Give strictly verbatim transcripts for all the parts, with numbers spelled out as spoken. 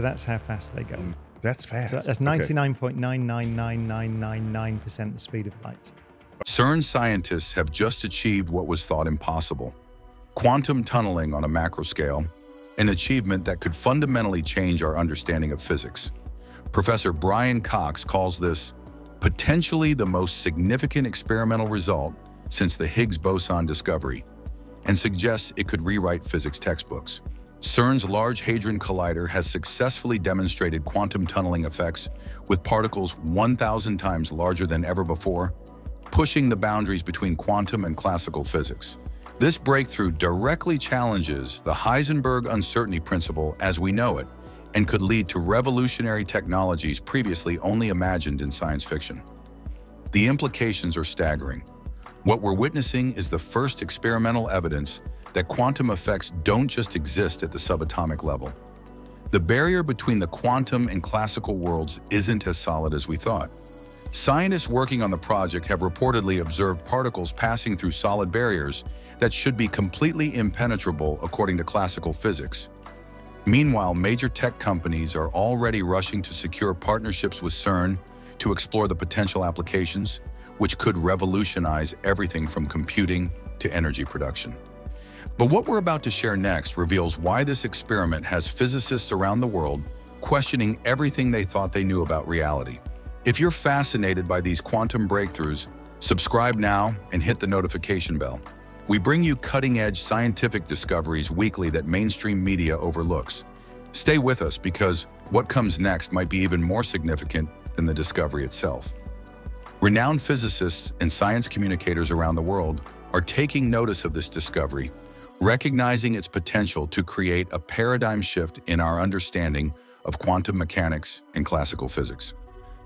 So that's how fast they go. That's fast. So that's ninety-nine point nine nine nine nine nine nine percent okay. the speed of light. CERN scientists have just achieved what was thought impossible. Quantum tunneling on a macro scale, an achievement that could fundamentally change our understanding of physics. Professor Brian Cox calls this potentially the most significant experimental result since the Higgs boson discovery, and suggests it could rewrite physics textbooks. CERN's Large Hadron Collider has successfully demonstrated quantum tunneling effects with particles one thousand times larger than ever before, pushing the boundaries between quantum and classical physics. This breakthrough directly challenges the Heisenberg uncertainty principle as we know it, and could lead to revolutionary technologies previously only imagined in science fiction. The implications are staggering. What we're witnessing is the first experimental evidence that quantum effects don't just exist at the subatomic level. The barrier between the quantum and classical worlds isn't as solid as we thought. Scientists working on the project have reportedly observed particles passing through solid barriers that should be completely impenetrable according to classical physics. Meanwhile, major tech companies are already rushing to secure partnerships with CERN to explore the potential applications, which could revolutionize everything from computing to energy production. But what we're about to share next reveals why this experiment has physicists around the world questioning everything they thought they knew about reality. If you're fascinated by these quantum breakthroughs, subscribe now and hit the notification bell. We bring you cutting-edge scientific discoveries weekly that mainstream media overlooks. Stay with us because what comes next might be even more significant than the discovery itself. Renowned physicists and science communicators around the world are taking notice of this discovery, recognizing its potential to create a paradigm shift in our understanding of quantum mechanics and classical physics.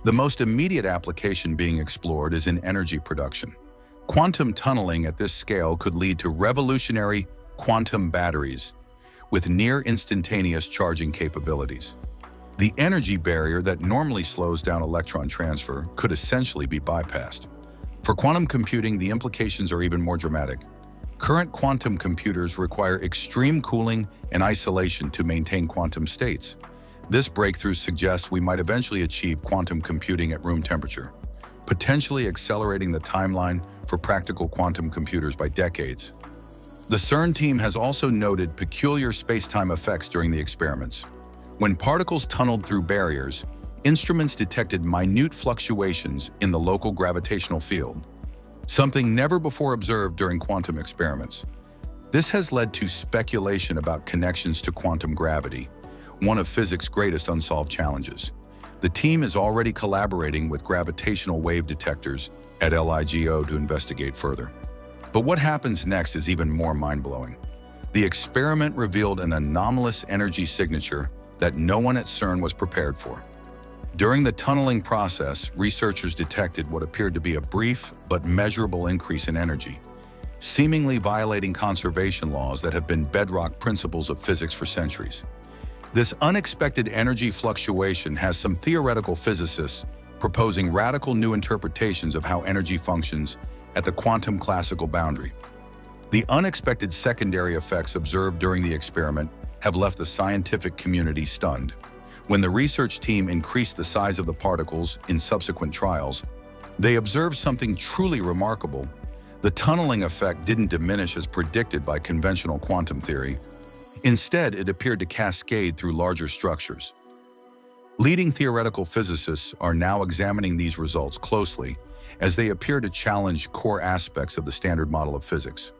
The most immediate application being explored is in energy production. Quantum tunneling at this scale could lead to revolutionary quantum batteries with near-instantaneous charging capabilities. The energy barrier that normally slows down electron transfer could essentially be bypassed. For quantum computing, the implications are even more dramatic. Current quantum computers require extreme cooling and isolation to maintain quantum states. This breakthrough suggests we might eventually achieve quantum computing at room temperature, potentially accelerating the timeline for practical quantum computers by decades. The CERN team has also noted peculiar space-time effects during the experiments. When particles tunneled through barriers, instruments detected minute fluctuations in the local gravitational field, something never before observed during quantum experiments. This has led to speculation about connections to quantum gravity, one of physics' greatest unsolved challenges. The team is already collaborating with gravitational wave detectors at LIGO to investigate further. But what happens next is even more mind-blowing. The experiment revealed an anomalous energy signature that no one at CERN was prepared for. During the tunneling process, researchers detected what appeared to be a brief but measurable increase in energy, seemingly violating conservation laws that have been bedrock principles of physics for centuries. This unexpected energy fluctuation has some theoretical physicists proposing radical new interpretations of how energy functions at the quantum classical boundary. The unexpected secondary effects observed during the experiment have left the scientific community stunned. When the research team increased the size of the particles in subsequent trials, they observed something truly remarkable. The tunneling effect didn't diminish as predicted by conventional quantum theory. Instead, it appeared to cascade through larger structures. Leading theoretical physicists are now examining these results closely as they appear to challenge core aspects of the standard model of physics.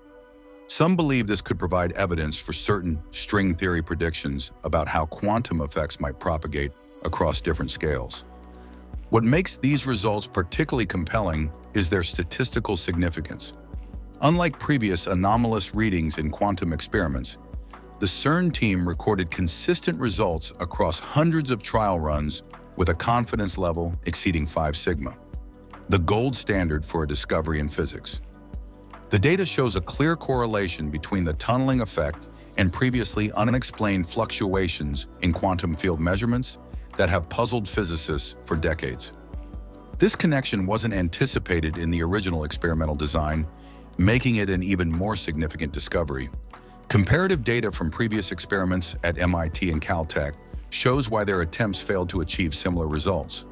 Some believe this could provide evidence for certain string theory predictions about how quantum effects might propagate across different scales. What makes these results particularly compelling is their statistical significance. Unlike previous anomalous readings in quantum experiments, the CERN team recorded consistent results across hundreds of trial runs with a confidence level exceeding five sigma, the gold standard for a discovery in physics. The data shows a clear correlation between the tunneling effect and previously unexplained fluctuations in quantum field measurements that have puzzled physicists for decades. This connection wasn't anticipated in the original experimental design, making it an even more significant discovery. Comparative data from previous experiments at M I T and Caltech shows why their attempts failed to achieve similar results.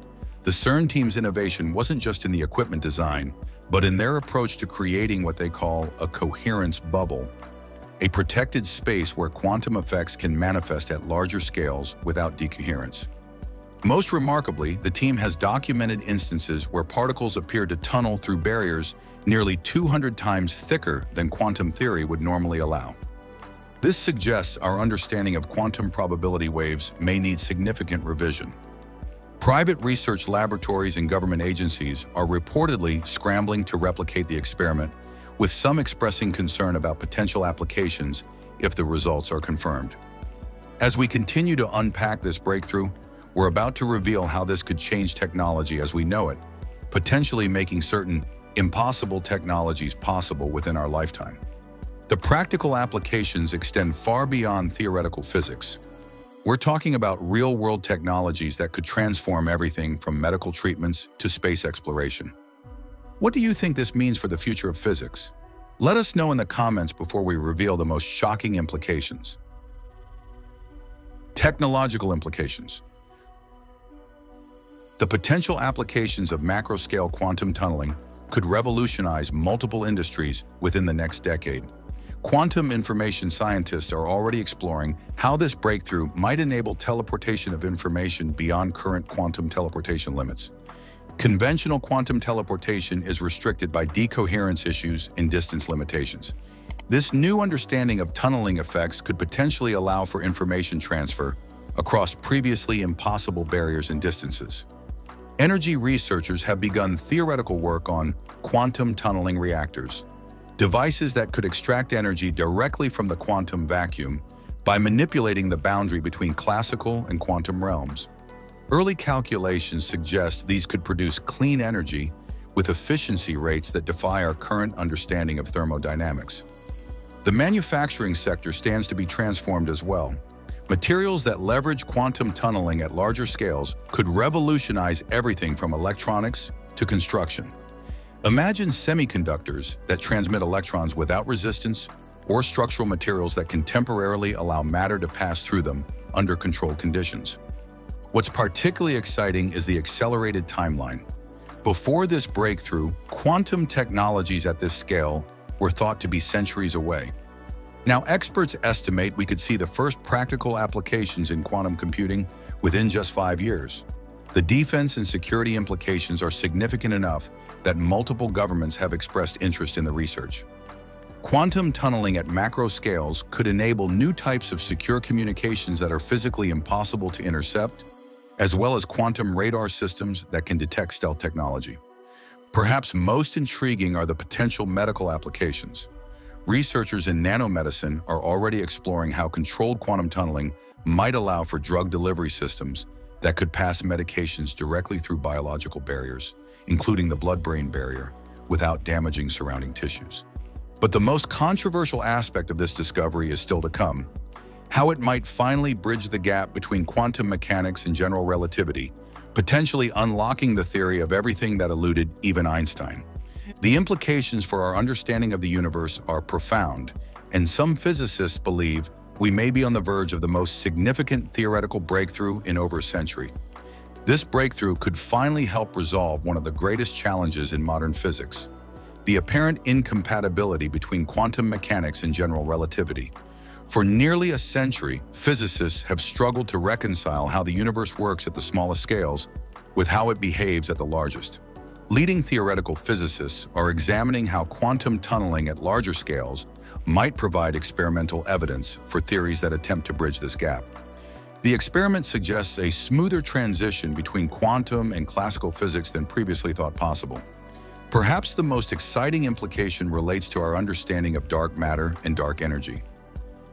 The CERN team's innovation wasn't just in the equipment design, but in their approach to creating what they call a coherence bubble, a protected space where quantum effects can manifest at larger scales without decoherence. Most remarkably, the team has documented instances where particles appear to tunnel through barriers nearly two hundred times thicker than quantum theory would normally allow. This suggests our understanding of quantum probability waves may need significant revision. Private research laboratories and government agencies are reportedly scrambling to replicate the experiment, with some expressing concern about potential applications if the results are confirmed. As we continue to unpack this breakthrough, we're about to reveal how this could change technology as we know it, potentially making certain impossible technologies possible within our lifetime. The practical applications extend far beyond theoretical physics. We're talking about real-world technologies that could transform everything from medical treatments to space exploration. What do you think this means for the future of physics? Let us know in the comments before we reveal the most shocking implications. Technological implications. The potential applications of macro-scale quantum tunneling could revolutionize multiple industries within the next decade. Quantum information scientists are already exploring how this breakthrough might enable teleportation of information beyond current quantum teleportation limits. Conventional quantum teleportation is restricted by decoherence issues and distance limitations. This new understanding of tunneling effects could potentially allow for information transfer across previously impossible barriers and distances. Energy researchers have begun theoretical work on quantum tunneling reactors, devices that could extract energy directly from the quantum vacuum by manipulating the boundary between classical and quantum realms. Early calculations suggest these could produce clean energy with efficiency rates that defy our current understanding of thermodynamics. The manufacturing sector stands to be transformed as well. Materials that leverage quantum tunneling at larger scales could revolutionize everything from electronics to construction. Imagine semiconductors that transmit electrons without resistance or structural materials that can temporarily allow matter to pass through them under controlled conditions. What's particularly exciting is the accelerated timeline. Before this breakthrough, quantum technologies at this scale were thought to be centuries away. Now, experts estimate we could see the first practical applications in quantum computing within just five years. The defense and security implications are significant enough that multiple governments have expressed interest in the research. Quantum tunneling at macro scales could enable new types of secure communications that are physically impossible to intercept, as well as quantum radar systems that can detect stealth technology. Perhaps most intriguing are the potential medical applications. Researchers in nanomedicine are already exploring how controlled quantum tunneling might allow for drug delivery systems that could pass medications directly through biological barriers, including the blood-brain barrier, without damaging surrounding tissues. But the most controversial aspect of this discovery is still to come, how it might finally bridge the gap between quantum mechanics and general relativity, potentially unlocking the theory of everything that eluded even Einstein. The implications for our understanding of the universe are profound, and some physicists believe we may be on the verge of the most significant theoretical breakthrough in over a century. This breakthrough could finally help resolve one of the greatest challenges in modern physics, the apparent incompatibility between quantum mechanics and general relativity. For nearly a century, physicists have struggled to reconcile how the universe works at the smallest scales with how it behaves at the largest. Leading theoretical physicists are examining how quantum tunneling at larger scales might provide experimental evidence for theories that attempt to bridge this gap. The experiment suggests a smoother transition between quantum and classical physics than previously thought possible. Perhaps the most exciting implication relates to our understanding of dark matter and dark energy.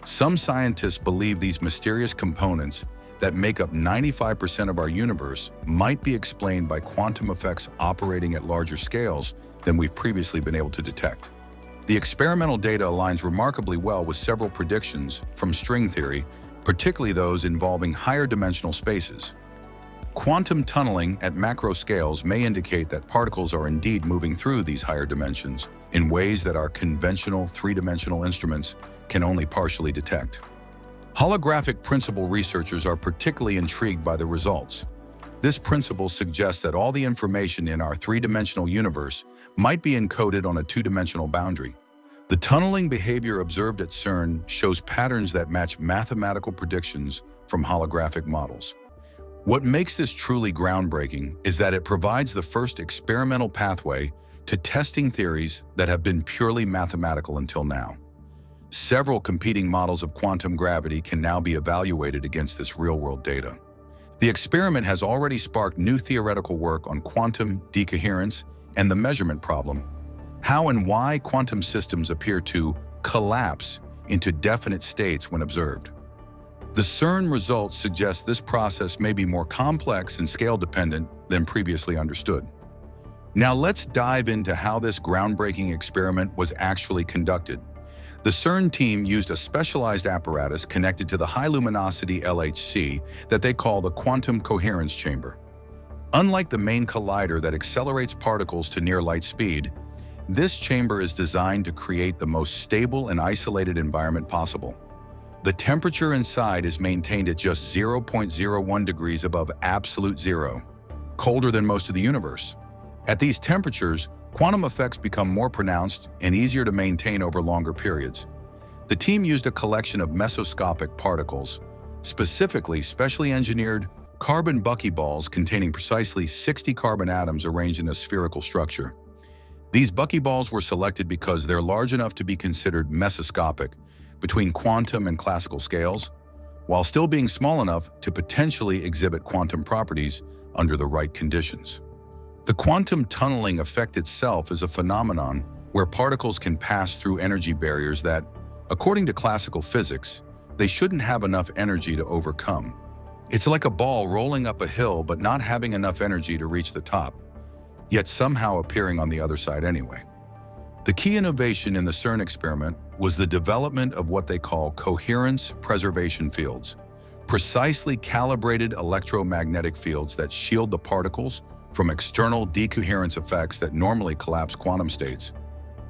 Some scientists believe these mysterious components that make up ninety-five percent of our universe might be explained by quantum effects operating at larger scales than we've previously been able to detect. The experimental data aligns remarkably well with several predictions from string theory, particularly those involving higher dimensional spaces. Quantum tunneling at macro scales may indicate that particles are indeed moving through these higher dimensions in ways that our conventional three-dimensional instruments can only partially detect. Holographic principle researchers are particularly intrigued by the results. This principle suggests that all the information in our three-dimensional universe might be encoded on a two-dimensional boundary. The tunneling behavior observed at CERN shows patterns that match mathematical predictions from holographic models. What makes this truly groundbreaking is that it provides the first experimental pathway to testing theories that have been purely mathematical until now. Several competing models of quantum gravity can now be evaluated against this real-world data. The experiment has already sparked new theoretical work on quantum decoherence and the measurement problem, how and why quantum systems appear to collapse into definite states when observed. The CERN results suggest this process may be more complex and scale-dependent than previously understood. Now let's dive into how this groundbreaking experiment was actually conducted. The CERN team used a specialized apparatus connected to the high-luminosity L H C that they call the quantum coherence chamber. Unlike the main collider that accelerates particles to near light speed, this chamber is designed to create the most stable and isolated environment possible. The temperature inside is maintained at just zero point zero one degrees above absolute zero, colder than most of the universe. At these temperatures, quantum effects become more pronounced and easier to maintain over longer periods. The team used a collection of mesoscopic particles, specifically specially engineered carbon buckyballs containing precisely sixty carbon atoms arranged in a spherical structure. These buckyballs were selected because they're large enough to be considered mesoscopic, between quantum and classical scales, while still being small enough to potentially exhibit quantum properties under the right conditions. The quantum tunneling effect itself is a phenomenon where particles can pass through energy barriers that, according to classical physics, they shouldn't have enough energy to overcome. It's like a ball rolling up a hill but not having enough energy to reach the top, yet somehow appearing on the other side anyway. The key innovation in the CERN experiment was the development of what they call coherence preservation fields, precisely calibrated electromagnetic fields that shield the particles from external decoherence effects that normally collapse quantum states.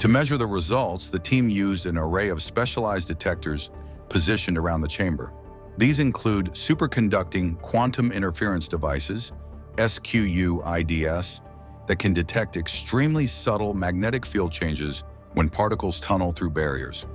To measure the results, the team used an array of specialized detectors positioned around the chamber. These include superconducting quantum interference devices, S Q U I Ds, that can detect extremely subtle magnetic field changes when particles tunnel through barriers.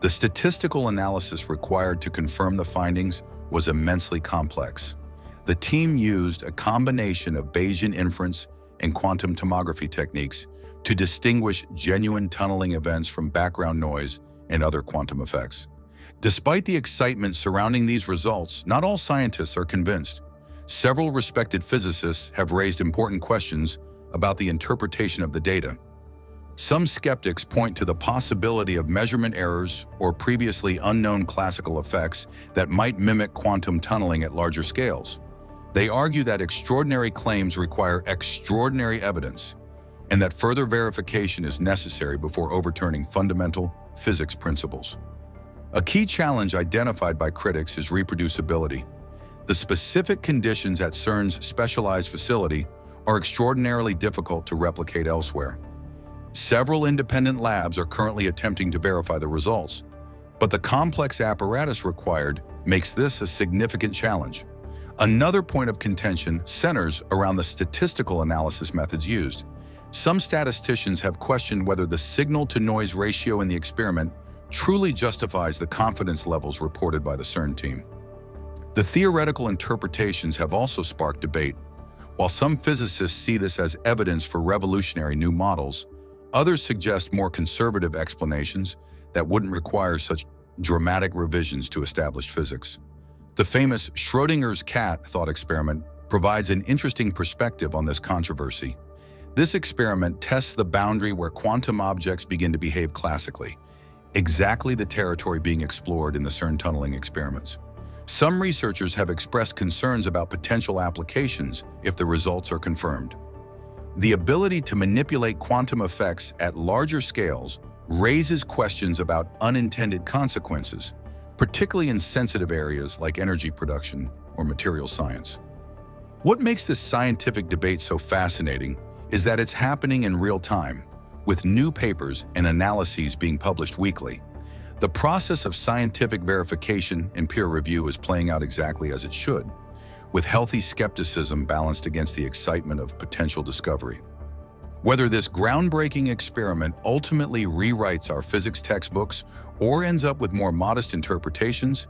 The statistical analysis required to confirm the findings was immensely complex. The team used a combination of Bayesian inference and quantum tomography techniques to distinguish genuine tunneling events from background noise and other quantum effects. Despite the excitement surrounding these results, not all scientists are convinced. Several respected physicists have raised important questions about the interpretation of the data. Some skeptics point to the possibility of measurement errors or previously unknown classical effects that might mimic quantum tunneling at larger scales. They argue that extraordinary claims require extraordinary evidence and that further verification is necessary before overturning fundamental physics principles. A key challenge identified by critics is reproducibility. The specific conditions at CERN's specialized facility are extraordinarily difficult to replicate elsewhere. Several independent labs are currently attempting to verify the results, but the complex apparatus required makes this a significant challenge. Another point of contention centers around the statistical analysis methods used. Some statisticians have questioned whether the signal-to-noise ratio in the experiment truly justifies the confidence levels reported by the CERN team. The theoretical interpretations have also sparked debate. While some physicists see this as evidence for revolutionary new models, others suggest more conservative explanations that wouldn't require such dramatic revisions to established physics. The famous Schrödinger's cat thought experiment provides an interesting perspective on this controversy. This experiment tests the boundary where quantum objects begin to behave classically, exactly the territory being explored in the CERN tunneling experiments. Some researchers have expressed concerns about potential applications if the results are confirmed. The ability to manipulate quantum effects at larger scales raises questions about unintended consequences, particularly in sensitive areas like energy production or material science. What makes this scientific debate so fascinating is that it's happening in real time, with new papers and analyses being published weekly. The process of scientific verification and peer review is playing out exactly as it should, with healthy skepticism balanced against the excitement of potential discovery. Whether this groundbreaking experiment ultimately rewrites our physics textbooks or ends up with more modest interpretations,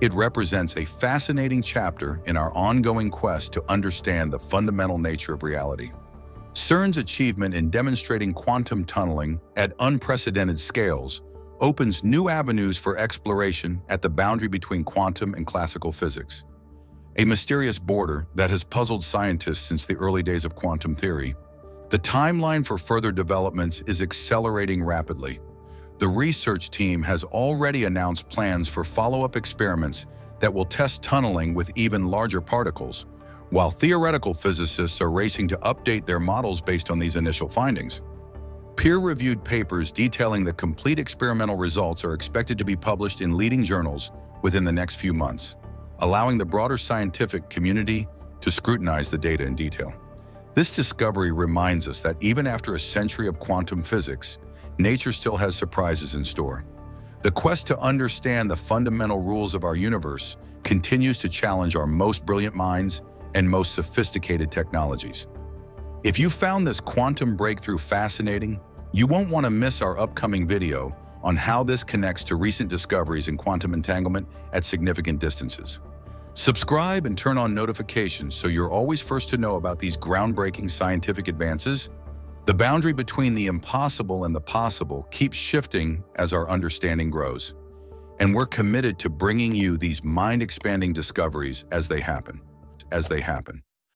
it represents a fascinating chapter in our ongoing quest to understand the fundamental nature of reality. CERN's achievement in demonstrating quantum tunneling at unprecedented scales opens new avenues for exploration at the boundary between quantum and classical physics, a mysterious border that has puzzled scientists since the early days of quantum theory. The timeline for further developments is accelerating rapidly. The research team has already announced plans for follow-up experiments that will test tunneling with even larger particles, while theoretical physicists are racing to update their models based on these initial findings. Peer-reviewed papers detailing the complete experimental results are expected to be published in leading journals within the next few months, allowing the broader scientific community to scrutinize the data in detail. This discovery reminds us that even after a century of quantum physics, nature still has surprises in store. The quest to understand the fundamental rules of our universe continues to challenge our most brilliant minds and most sophisticated technologies. If you found this quantum breakthrough fascinating, you won't want to miss our upcoming video on how this connects to recent discoveries in quantum entanglement at significant distances. Subscribe and turn on notifications so you're always first to know about these groundbreaking scientific advances. The boundary between the impossible and the possible keeps shifting as our understanding grows, and we're committed to bringing you these mind-expanding discoveries as they happen, as they happen.